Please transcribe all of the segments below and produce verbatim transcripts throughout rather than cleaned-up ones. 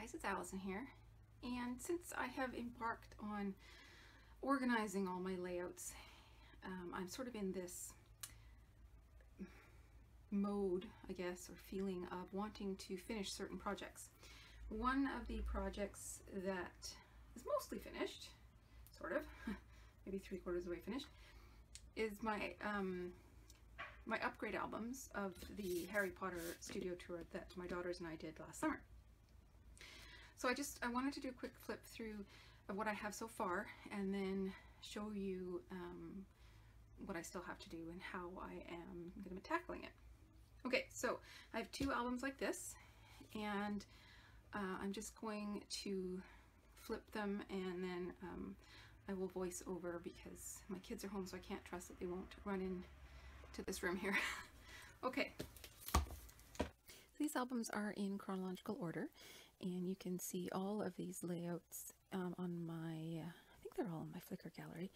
guys, it's Allison here, and since I have embarked on organizing all my layouts, um, I'm sort of in this mode, I guess, or feeling of wanting to finish certain projects. One of the projects that is mostly finished, sort of, maybe three quarters away finished, is my um, my upgrade albums of the Harry Potter Studio Tour that my daughters and I did last summer. So I just, I wanted to do a quick flip through of what I have so far and then show you um, what I still have to do and how I am going to be tackling it. Okay, so I have two albums like this, and uh, I'm just going to flip them, and then um, I will voice over because my kids are home, so I can't trust that they won't run in to this room here. Okay. These albums are in chronological order, and you can see all of these layouts um, on my, uh, I think they're all in my Flickr gallery.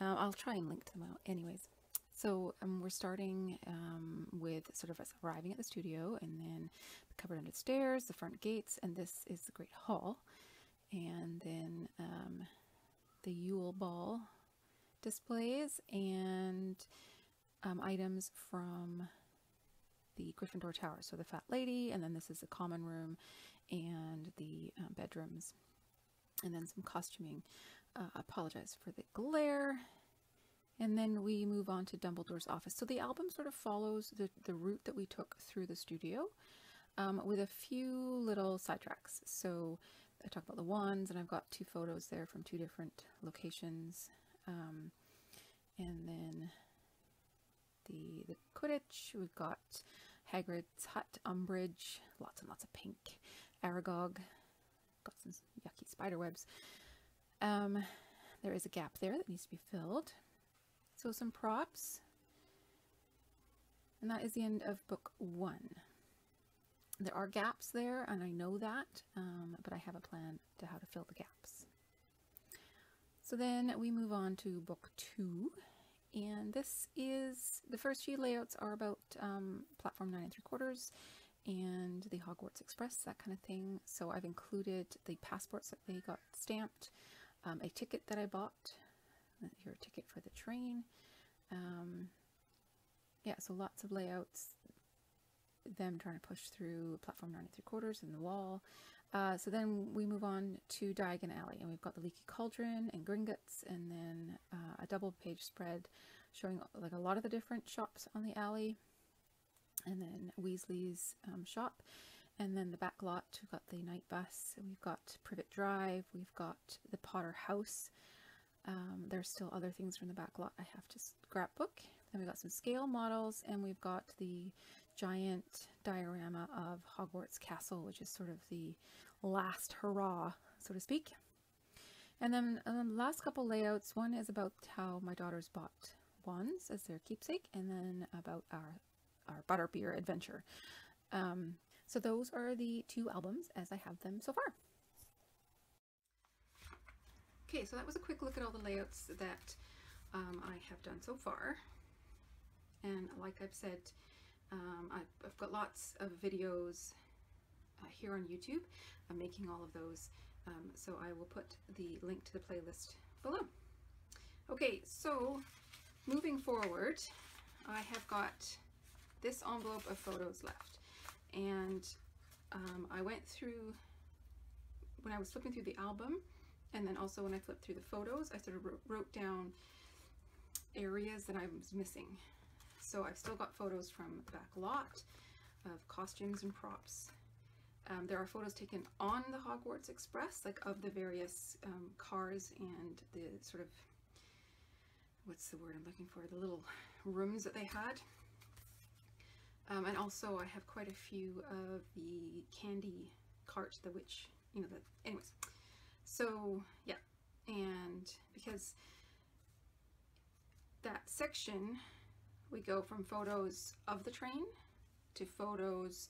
Uh, I'll try and link them out anyways. So um, we're starting um, with sort of us arriving at the studio, and then the cupboard under the stairs, the front gates, and this is the Great Hall. And then um, the Yule Ball displays, and um, items from the Gryffindor Tower. So the Fat Lady, and then this is the common room and the uh, bedrooms, and then some costuming. Uh, apologize for the glare. And then we move on to Dumbledore's office. So the album sort of follows the, the route that we took through the studio um, with a few little sidetracks. So I talked about the wands, and I've got two photos there from two different locations. Um, and then the, the Quidditch, we've got Hagrid's hut, Umbridge, lots and lots of pink, Aragog, got some yucky spider webs. Um, there is a gap there that needs to be filled. So some props. And that is the end of book one. There are gaps there, and I know that, um, but I have a plan to how to fill the gaps. So then we move on to book two. And this is, the first few layouts are about um, Platform Nine and Three Quarters and the Hogwarts Express, that kind of thing. So I've included the passports that they got stamped, um, a ticket that I bought, your ticket for the train. Um, yeah, so lots of layouts, them trying to push through Platform Nine and Three Quarters and the wall. Uh, so then we move on to Diagon Alley, and we've got the Leaky Cauldron and Gringotts, and then uh, a double page spread showing like a lot of the different shops on the alley, and then Weasley's um, shop, and then the back lot. We've got the night bus, and we've got Privet Drive, we've got the Potter house. Um, there's still other things from the back lot I have to scrapbook. Then we got some scale models, and we've got the giant diorama of Hogwarts Castle, which is sort of the last hurrah, so to speak. And then um, the last couple layouts, one is about how my daughters bought wands as their keepsake, and then about our, our Butterbeer adventure. Um, so those are the two albums as I have them so far. Okay, so that was a quick look at all the layouts that um, I have done so far. And like I've said, Um, I've, I've got lots of videos uh, here on YouTube. I'm making all of those, um, so I will put the link to the playlist below. Okay, so moving forward, I have got this envelope of photos left, and um, I went through, when I was flipping through the album, and then also when I flipped through the photos, I sort of wrote, wrote down areas that I was missing. So I've still got photos from the back lot of costumes and props. Um, there are photos taken on the Hogwarts Express, like of the various um, cars and the sort of, what's the word I'm looking for, the little rooms that they had. Um, and also I have quite a few of the candy cart, the witch, you know, the, anyways. So yeah, and because that section, we go from photos of the train to photos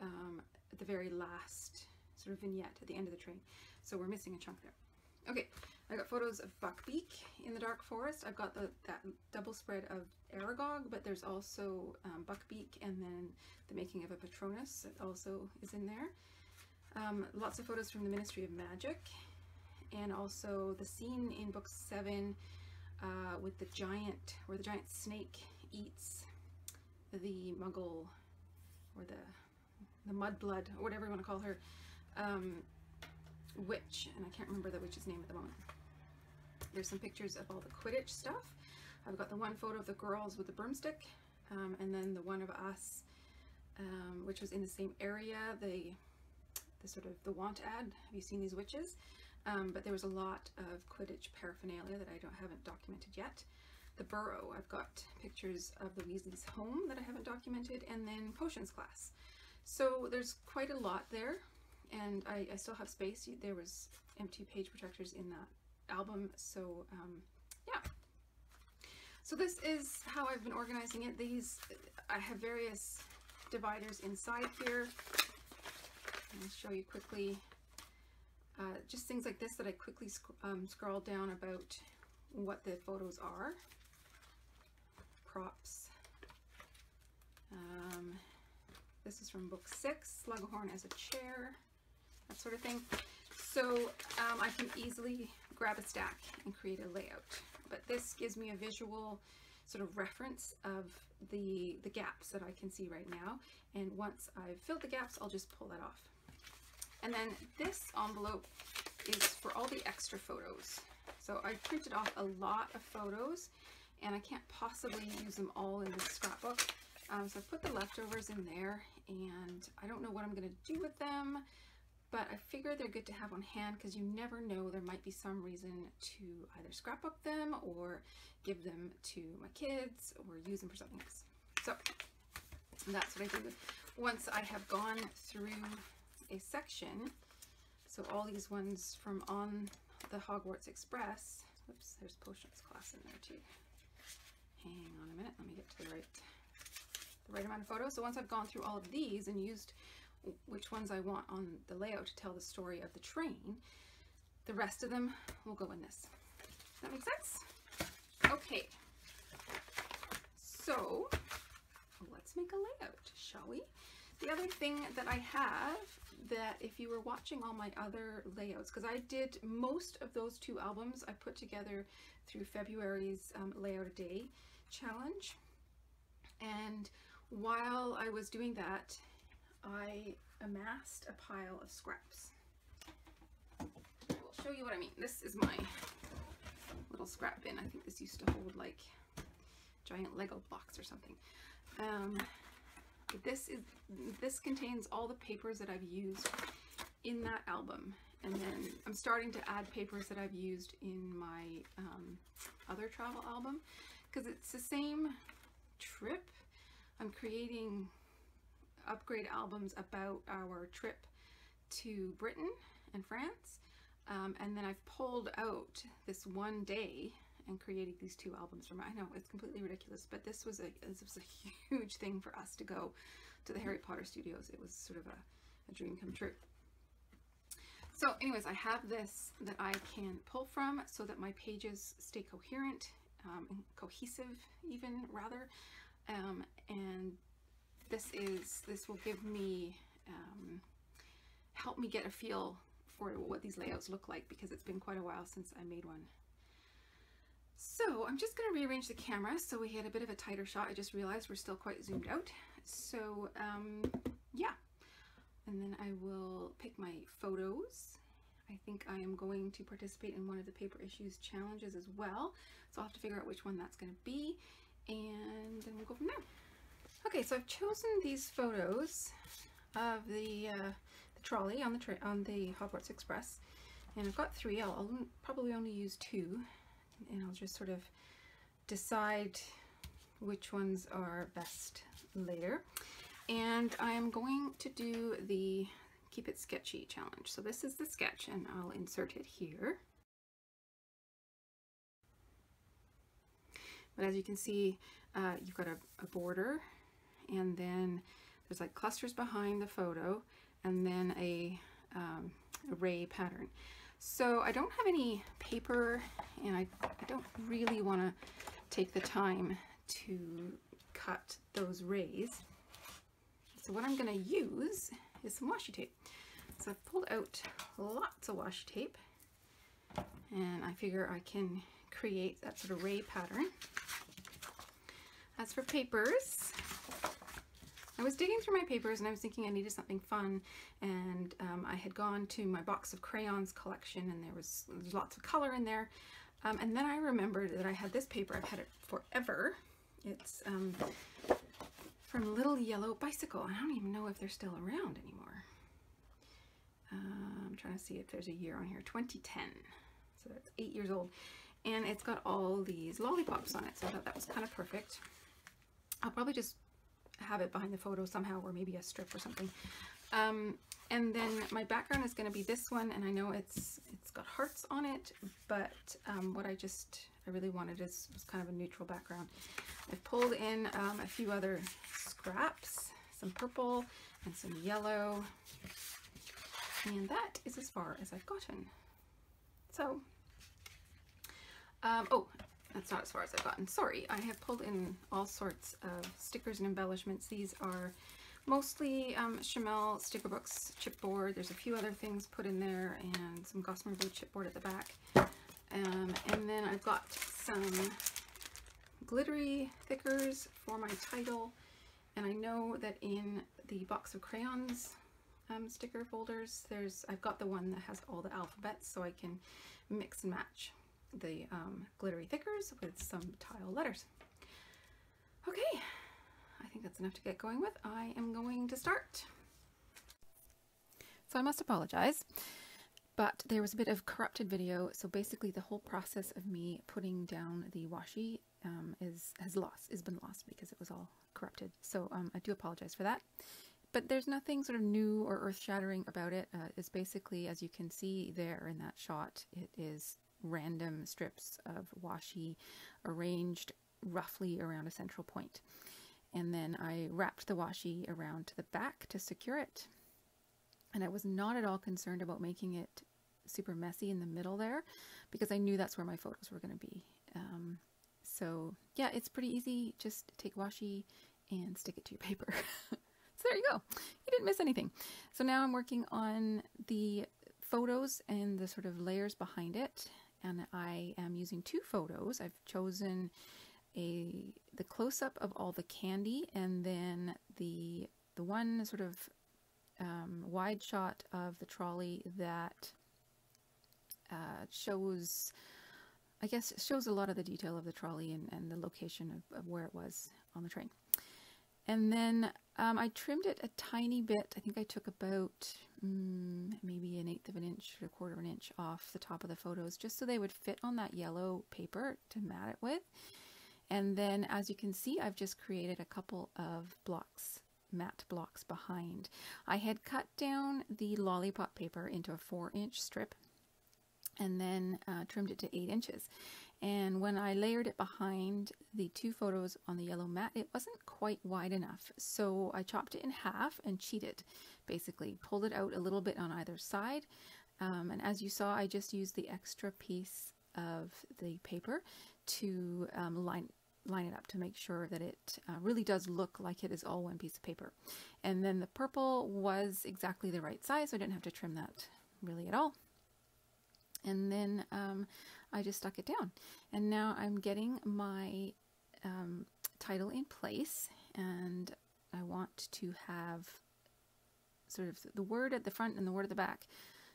um, at the very last sort of vignette at the end of the train. So we're missing a chunk there. Okay, I got photos of Buckbeak in the dark forest. I've got the, that double spread of Aragog, but there's also um, Buckbeak, and then the making of a Patronus that also is in there. Um, lots of photos from the Ministry of Magic, and also the scene in book seven uh, with the giant, where the giant snake eats the muggle, or the the mudblood, or whatever you want to call her, um, witch, and I can't remember the witch's name at the moment. There's some pictures of all the Quidditch stuff. I've got the one photo of the girls with the broomstick, um, and then the one of us, um, which was in the same area, the, the sort of the want ad, have you seen these witches? Um, but there was a lot of Quidditch paraphernalia that I don't haven't documented yet. The Burrow, I've got pictures of the Weasley's home that I haven't documented, and then potions class. So there's quite a lot there, and I, I still have space. There was empty page protectors in that album, so um, yeah. So this is how I've been organizing it. These, I have various dividers inside here. Let me show you quickly. Uh, just things like this that I quickly sc um, scroll down about what the photos are. Props. Um, this is from book six, Slughorn as a chair, that sort of thing. So um, I can easily grab a stack and create a layout. But this gives me a visual sort of reference of the, the gaps that I can see right now. And once I've filled the gaps, I'll just pull that off. And then this envelope is for all the extra photos. So I printed off a lot of photos, and I can't possibly use them all in this scrapbook. Um, so I put the leftovers in there, and I don't know what I'm going to do with them, but I figure they're good to have on hand because you never know, there might be some reason to either scrapbook them or give them to my kids or use them for something else. So that's what I do. Once I have gone through a section, so all these ones from on the Hogwarts Express, oops, there's potions class in there too. Hang on a minute, let me get to the right, the right amount of photos. So once I've gone through all of these and used which ones I want on the layout to tell the story of the train, the rest of them will go in this. Does that make sense? Okay, so let's make a layout, shall we? The other thing that I have, that if you were watching all my other layouts, because I did most of those two albums I put together through February's um, Layout a Day challenge, and while I was doing that, I amassed a pile of scraps. I will show you what I mean. This is my little scrap bin. I think this used to hold like a giant Lego box or something. Um, this is this contains all the papers that I've used in that album, and then I'm starting to add papers that I've used in my um, other travel album, because it's the same trip. I'm creating upgrade albums about our trip to Britain and France, um, and then I've pulled out this one day and created these two albums from it. I know it's completely ridiculous, but this was a this was a huge thing for us to go to the Harry Potter Studios. It was sort of a, a dream come true. So anyways, I have this that I can pull from so that my pages stay coherent, um, and cohesive even rather, um, and this is this will give me um, help me get a feel for what these layouts look like, because it's been quite a while since I made one. So I'm just going to rearrange the camera so we had a bit of a tighter shot. I just realized we're still quite zoomed out. So um, yeah, and then I will pick my photos. I think I am going to participate in one of the Paper Issues challenges as well, so I'll have to figure out which one that's going to be, and then we'll go from there. Okay, so I've chosen these photos of the, uh, the trolley on the tra on the Hogwarts Express, and I've got three. I'll, I'll probably only use two, and I'll just sort of decide which ones are best later. And I am going to do the Keep It Sketchy challenge. So this is the sketch, and I'll insert it here. But as you can see, uh, you've got a, a border, and then there's like clusters behind the photo, and then a um, array pattern. So I don't have any paper, and I, I don't really want to take the time to cut those rays. So what I'm going to use is some washi tape. So I've pulled out lots of washi tape, and I figure I can create that sort of ray pattern. As for papers, I was digging through my papers and I was thinking I needed something fun, and um, I had gone to my Box of Crayons collection, and there was lots of color in there, um, and then I remembered that I had this paper. I've had it forever. It's um, from Little Yellow Bicycle. I don't even know if they're still around anymore. Uh, I'm trying to see if there's a year on here. twenty ten. So that's eight years old. And it's got all these lollipops on it, so I thought that was kind of perfect. I'll probably just have it behind the photo somehow, or maybe a strip or something. Um, and then my background is going to be this one, and I know it's it's got hearts on it, but um, what I just I really wanted is was kind of a neutral background. I've pulled in um, a few other scraps, some purple and some yellow, and that is as far as I've gotten. So. Um, oh, that's not as far as I've gotten. Sorry, I have pulled in all sorts of stickers and embellishments. These are mostly um, Chamel sticker books, chipboard. There's a few other things put in there, and some Gossamer Blue chipboard at the back. Um, and then I've got some glittery thickers for my title. And I know that in the Box of Crayons um, sticker folders, there's I've got the one that has all the alphabets, so I can mix and match the um, glittery thickers with some tile letters. Okay, I think that's enough to get going with. I am going to start. So I must apologize, but there was a bit of corrupted video, so basically the whole process of me putting down the washi um, is has lost, has been lost because it was all corrupted. So um, I do apologize for that. But there's nothing sort of new or earth-shattering about it. Uh, it's basically, as you can see there in that shot, it is random strips of washi arranged roughly around a central point. And then I wrapped the washi around to the back to secure it. And I was not at all concerned about making it super messy in the middle there, because I knew that's where my photos were going to be. Um, so yeah, it's pretty easy. Just take washi and stick it to your paper. So there you go. You didn't miss anything. So now I'm working on the photos and the sort of layers behind it. And I am using two photos. I've chosen a the close-up of all the candy, and then the the one sort of um, wide shot of the trolley that uh, shows, I guess, shows a lot of the detail of the trolley and, and the location of, of where it was on the train. And then um, I trimmed it a tiny bit. I think I took about mm, maybe an eighth of an inch or a quarter of an inch off the top of the photos, just so they would fit on that yellow paper to mat it with. And then, as you can see, I've just created a couple of blocks, matte blocks behind. I had cut down the lollipop paper into a four inch strip, and then uh, trimmed it to eight inches. And when I layered it behind the two photos on the yellow mat, it wasn't quite wide enough. So I chopped it in half and cheated, basically. Pulled it out a little bit on either side. Um, and as you saw, I just used the extra piece of the paper to um, line, line it up to make sure that it uh, really does look like it is all one piece of paper. And then the purple was exactly the right size, so I didn't have to trim that really at all. And then um, I just stuck it down. And now I'm getting my um, title in place, and I want to have sort of the word at the front and the word at the back,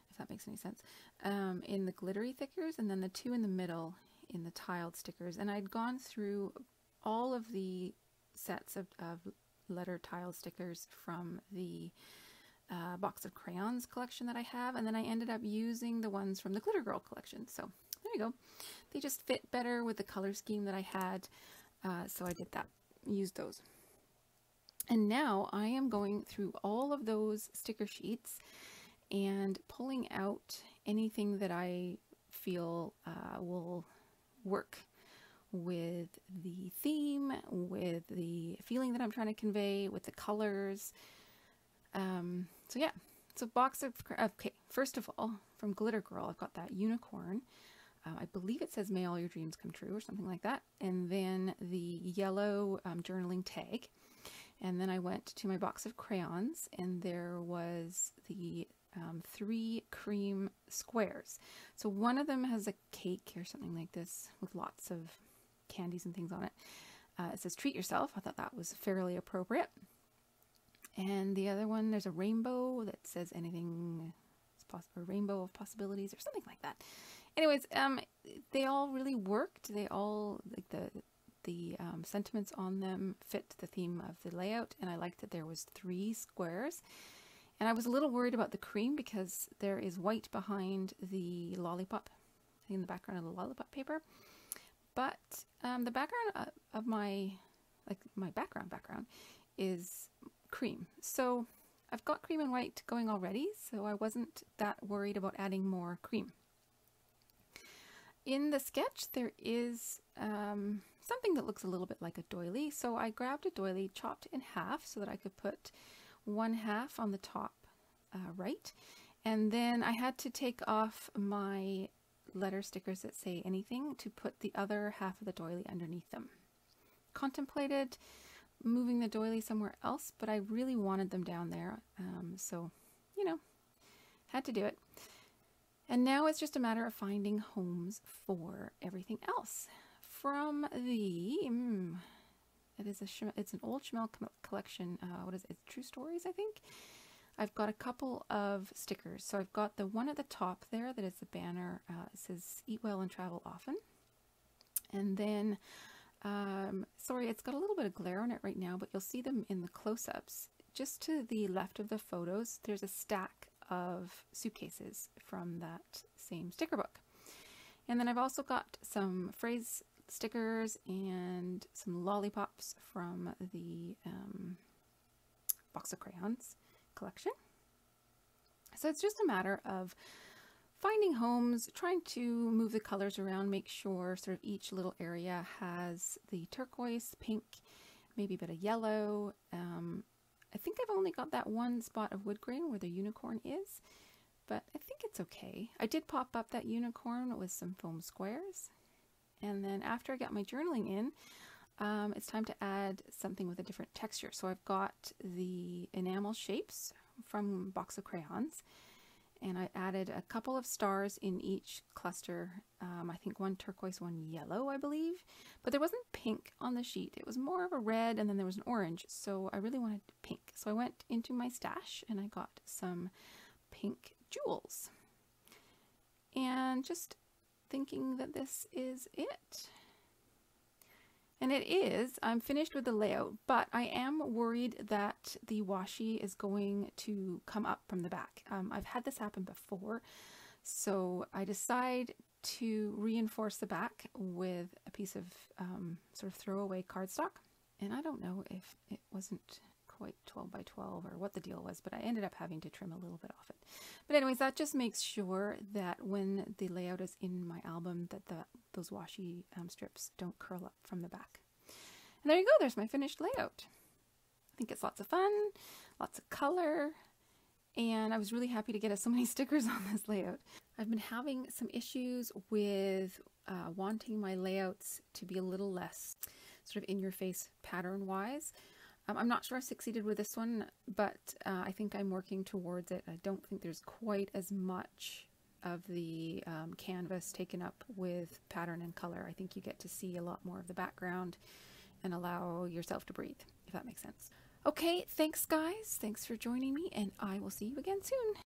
if that makes any sense, um, in the glittery thickers, and then the two in the middle in the tiled stickers. And I'd gone through all of the sets of, of letter tiled stickers from the Uh, Box of Crayons collection that I have, and then I ended up using the ones from the Glitter Girl collection. So there you go. They just fit better with the color scheme that I had, uh, so I did that, used those. And now I am going through all of those sticker sheets and pulling out anything that I feel uh, will work with the theme, with the feeling that I'm trying to convey, with the colors. Um, so yeah, so box of, okay, first of all, from Glitter Girl, I've got that unicorn. Uh, I believe it says, "May all your dreams come true," or something like that. And then the yellow um, journaling tag. And then I went to my box of crayons, and there was the um, three cream squares. So one of them has a cake or something like this with lots of candies and things on it. Uh, it says, treat yourself. I thought that was fairly appropriate. And the other one, there's a rainbow that says anything is possible, a rainbow of possibilities or something like that. Anyways, um, they all really worked. They all, like the the um, sentiments on them fit the theme of the layout, and I liked that there was three squares. And I was a little worried about the cream because there is white behind the lollipop, in the background of the lollipop paper. But um, the background of my, like my background background, is cream. So I've got cream and white going already, so I wasn't that worried about adding more cream. In the sketch, there is um, something that looks a little bit like a doily. So I grabbed a doily, chopped in half so that I could put one half on the top uh, right. And then I had to take off my letter stickers that say anything to put the other half of the doily underneath them. Contemplated moving the doily somewhere else, but I really wanted them down there. Um, so, you know, had to do it. And now it's just a matter of finding homes for everything else. From the, mm, it is a it's an old Chamel collection. Uh, what is it? It's True Stories, I think. I've got a couple of stickers. So I've got the one at the top there that is the banner. Uh, it says "Eat well and travel often." And then, um, sorry, it's got a little bit of glare on it right now, but you'll see them in the close-ups. Just to the left of the photos, there's a stack of suitcases from that same sticker book. And then I've also got some phrase stickers and some lollipops from the um, Box of Crayons collection. So it's just a matter of finding homes, trying to move the colors around, make sure sort of each little area has the turquoise, pink, maybe a bit of yellow. Um, I think I've only got that one spot of wood grain where the unicorn is, but I think it's okay. I did pop up that unicorn with some foam squares. And then after I got my journaling in, um, it's time to add something with a different texture. So I've got the enamel shapes from Box of Crayons, and I added a couple of stars in each cluster. Um, I think one turquoise, one yellow, I believe, but there wasn't pink on the sheet. It was more of a red, and then there was an orange. So I really wanted pink. So I went into my stash and I got some pink jewels, and just thinking that this is it. And it is. I'm finished with the layout, but I am worried that the washi is going to come up from the back. Um, I've had this happen before, so I decide to reinforce the back with a piece of um, sort of throwaway cardstock. And I don't know if it wasn't quite twelve by twelve or what the deal was, but I ended up having to trim a little bit off it. But anyways, that just makes sure that when the layout is in my album that the those washi um, strips don't curl up from the back. And there you go, there's my finished layout. I think it's lots of fun, lots of color, and I was really happy to get so many stickers on this layout. I've been having some issues with uh, wanting my layouts to be a little less sort of in your face pattern wise. I'm not sure I've succeeded with this one, but uh, I think I'm working towards it. I don't think there's quite as much of the um, canvas taken up with pattern and color. I think you get to see a lot more of the background and allow yourself to breathe, if that makes sense. Okay, thanks guys. Thanks for joining me, and I will see you again soon.